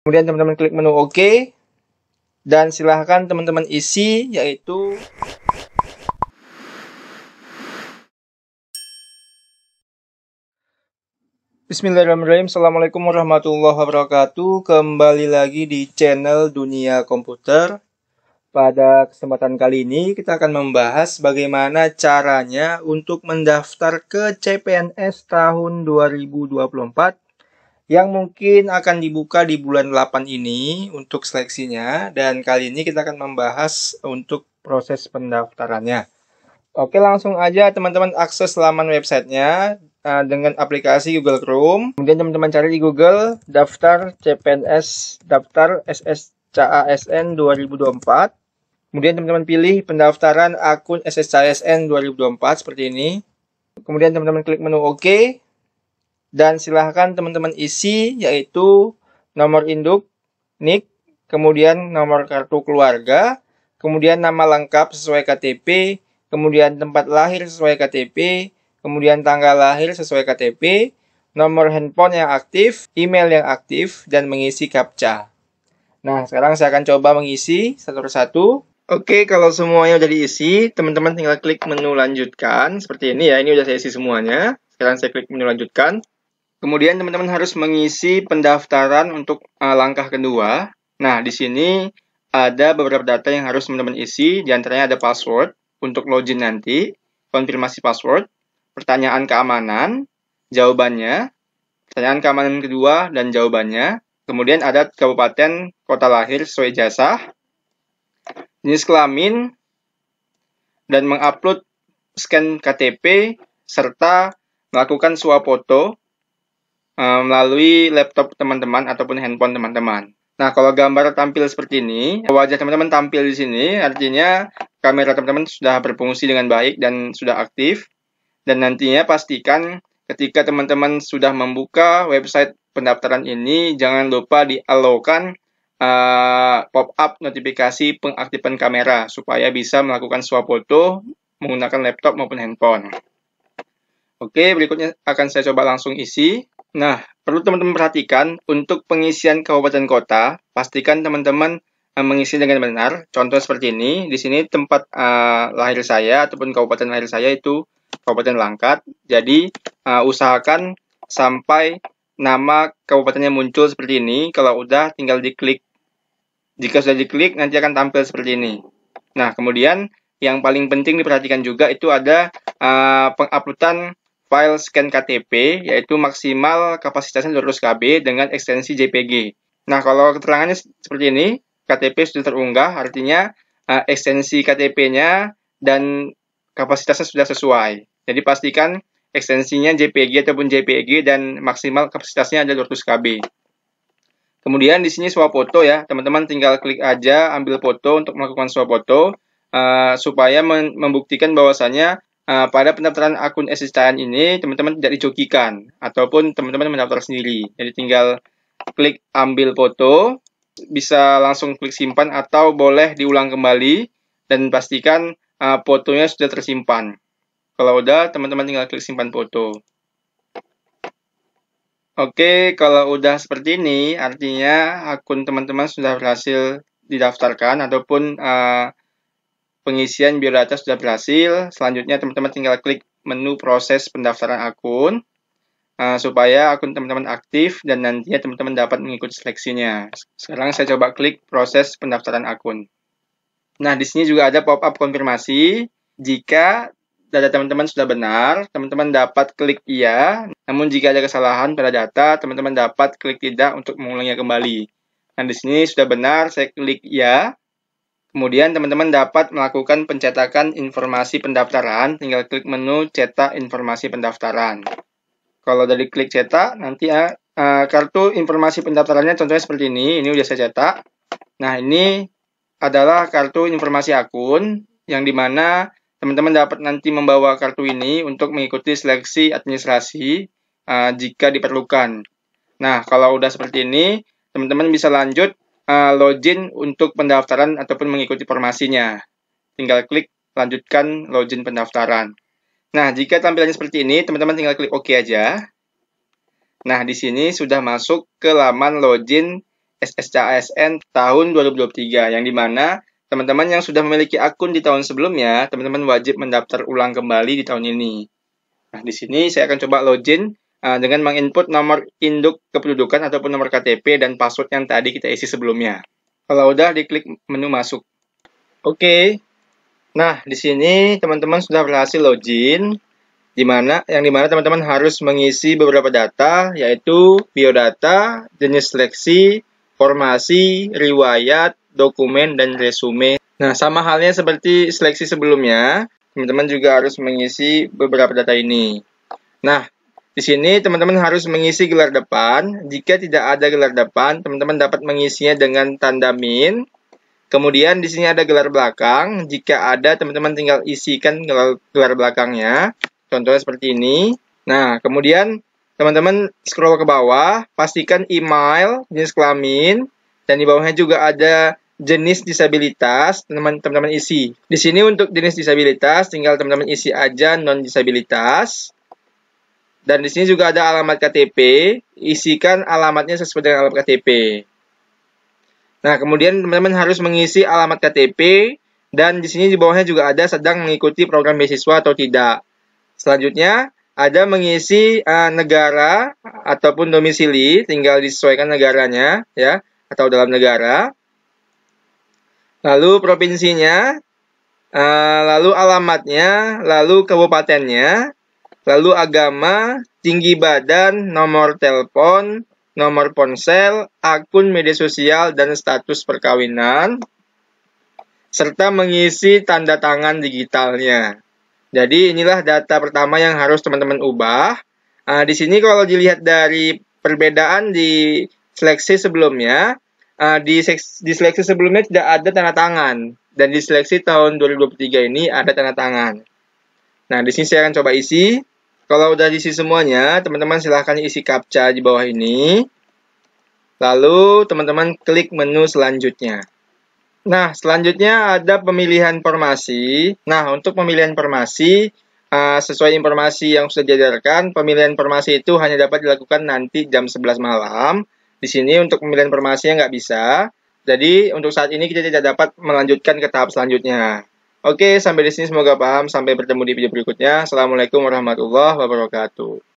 Kemudian teman-teman klik menu OK dan silahkan teman-teman isi, yaitu Bismillahirrahmanirrahim. Assalamualaikum warahmatullahi wabarakatuh. Kembali lagi di channel Dunia Komputer. Pada kesempatan kali ini kita akan membahas bagaimana caranya untuk mendaftar ke CPNS tahun 2024 yang mungkin akan dibuka di bulan 8 ini untuk seleksinya, dan kali ini kita akan membahas untuk proses pendaftarannya. Oke, langsung aja teman-teman akses laman websitenya dengan aplikasi Google Chrome. Kemudian teman-teman cari di Google daftar CPNS, daftar SSCASN 2024. Kemudian teman-teman pilih pendaftaran akun SSCASN 2024 seperti ini. Kemudian teman-teman klik menu OK. Dan silahkan teman-teman isi, yaitu nomor induk, NIK, kemudian nomor kartu keluarga, kemudian nama lengkap sesuai KTP, kemudian tempat lahir sesuai KTP, kemudian tanggal lahir sesuai KTP, nomor handphone yang aktif, email yang aktif, dan mengisi CAPTCHA. Nah, sekarang saya akan coba mengisi satu persatu. Oke, kalau semuanya udah diisi, teman-teman tinggal klik menu lanjutkan. Seperti ini ya, ini udah saya isi semuanya. Sekarang saya klik menu lanjutkan. Kemudian teman-teman harus mengisi pendaftaran untuk langkah kedua. Nah, di sini ada beberapa data yang harus teman-teman isi. Di antaranya ada password untuk login nanti, konfirmasi password, pertanyaan keamanan, jawabannya, pertanyaan keamanan kedua dan jawabannya. Kemudian ada kabupaten kota lahir sesuai ijazah, jenis kelamin, dan mengupload scan KTP serta melakukan swafoto melalui laptop teman-teman ataupun handphone teman-teman. Nah, kalau gambar tampil seperti ini, wajah teman-teman tampil di sini, artinya kamera teman-teman sudah berfungsi dengan baik dan sudah aktif. Dan nantinya pastikan ketika teman-teman sudah membuka website pendaftaran ini, jangan lupa diallokan pop-up notifikasi pengaktifan kamera supaya bisa melakukan swafoto menggunakan laptop maupun handphone. Oke, berikutnya akan saya coba langsung isi. Nah, perlu teman-teman perhatikan untuk pengisian kabupaten kota, pastikan teman-teman mengisi dengan benar. Contoh seperti ini, di sini tempat lahir saya ataupun kabupaten lahir saya itu Kabupaten Langkat. Jadi, usahakan sampai nama kabupatennya muncul seperti ini. Kalau udah, tinggal diklik. Jika sudah diklik, nanti akan tampil seperti ini. Nah, kemudian yang paling penting diperhatikan juga itu ada penguploadan file scan KTP, yaitu maksimal kapasitasnya 200 KB dengan ekstensi JPG. Nah, kalau keterangannya seperti ini, KTP sudah terunggah, artinya ekstensi KTP-nya dan kapasitasnya sudah sesuai. Jadi, pastikan ekstensinya JPG ataupun JPEG dan maksimal kapasitasnya ada 200 KB. Kemudian, di sini swafoto ya, teman-teman tinggal klik aja, ambil foto untuk melakukan swafoto, supaya membuktikan bahwasannya pada pendaftaran akun SSCASN ini, teman-teman tidak dijokikan, ataupun teman-teman mendaftar sendiri. Jadi tinggal klik ambil foto, bisa langsung klik simpan atau boleh diulang kembali, dan pastikan fotonya sudah tersimpan. Kalau udah, teman-teman tinggal klik simpan foto. Oke, kalau udah seperti ini, artinya akun teman-teman sudah berhasil didaftarkan, ataupun pengisian biodata sudah berhasil. Selanjutnya teman-teman tinggal klik menu proses pendaftaran akun supaya akun teman-teman aktif dan nantinya teman-teman dapat mengikuti seleksinya. Sekarang saya coba klik proses pendaftaran akun. Nah, di sini juga ada pop-up konfirmasi. Jika data teman-teman sudah benar, teman-teman dapat klik iya. Namun jika ada kesalahan pada data, teman-teman dapat klik tidak untuk mengulangnya kembali. Nah, di sini sudah benar, saya klik iya. Kemudian teman-teman dapat melakukan pencetakan informasi pendaftaran, tinggal klik menu cetak informasi pendaftaran. Kalau dari klik cetak, nanti kartu informasi pendaftarannya contohnya seperti ini udah saya cetak. Nah, ini adalah kartu informasi akun, yang dimana teman-teman dapat nanti membawa kartu ini untuk mengikuti seleksi administrasi jika diperlukan. Nah, kalau udah seperti ini, teman-teman bisa lanjut login untuk pendaftaran ataupun mengikuti formasinya. Tinggal klik lanjutkan login pendaftaran. Nah, jika tampilannya seperti ini, teman-teman tinggal klik OK aja. Nah, di sini sudah masuk ke laman login SSCASN tahun 2023, yang dimana teman-teman yang sudah memiliki akun di tahun sebelumnya, teman-teman wajib mendaftar ulang kembali di tahun ini. Nah, di sini saya akan coba login dengan menginput nomor induk kependudukan ataupun nomor KTP dan password yang tadi kita isi sebelumnya. Kalau udah, diklik menu masuk. Oke. Nah, di sini teman-teman sudah berhasil login, yang dimana teman-teman harus mengisi beberapa data, yaitu biodata, jenis seleksi, formasi, riwayat, dokumen, dan resume. Nah, sama halnya seperti seleksi sebelumnya, teman-teman juga harus mengisi beberapa data ini. Nah, di sini teman-teman harus mengisi gelar depan. Jika tidak ada gelar depan, teman-teman dapat mengisinya dengan tanda min. Kemudian di sini ada gelar belakang. Jika ada, teman-teman tinggal isikan gelar belakangnya. Contohnya seperti ini. Nah, kemudian teman-teman scroll ke bawah, pastikan email, jenis kelamin, dan di bawahnya juga ada jenis disabilitas, teman-teman isi. Di sini untuk jenis disabilitas, tinggal teman-teman isi aja non-disabilitas. Dan di sini juga ada alamat KTP, isikan alamatnya sesuai dengan alamat KTP. Nah, kemudian teman-teman harus mengisi alamat KTP, dan di sini di bawahnya juga ada sedang mengikuti program beasiswa atau tidak. Selanjutnya, ada mengisi negara ataupun domisili, tinggal disesuaikan negaranya ya, atau dalam negara. Lalu provinsinya, lalu alamatnya, lalu kabupatennya, lalu agama, tinggi badan, nomor telepon, nomor ponsel, akun media sosial, dan status perkawinan, serta mengisi tanda tangan digitalnya. Jadi inilah data pertama yang harus teman-teman ubah. Di sini kalau dilihat dari perbedaan di seleksi sebelumnya, di seleksi sebelumnya tidak ada tanda tangan, dan di seleksi tahun 2023 ini ada tanda tangan. Nah, di sini saya akan coba isi. Kalau udah diisi semuanya, teman-teman silahkan isi CAPTCHA di bawah ini. Lalu teman-teman klik menu selanjutnya. Nah, selanjutnya ada pemilihan formasi. Nah, untuk pemilihan formasi, sesuai informasi yang sudah diajarkan, pemilihan formasi itu hanya dapat dilakukan nanti jam 11 malam. Di sini untuk pemilihan formasinya nggak bisa. Jadi, untuk saat ini kita tidak dapat melanjutkan ke tahap selanjutnya. Oke, sampai di sini semoga paham. Sampai bertemu di video berikutnya. Assalamualaikum warahmatullahi wabarakatuh.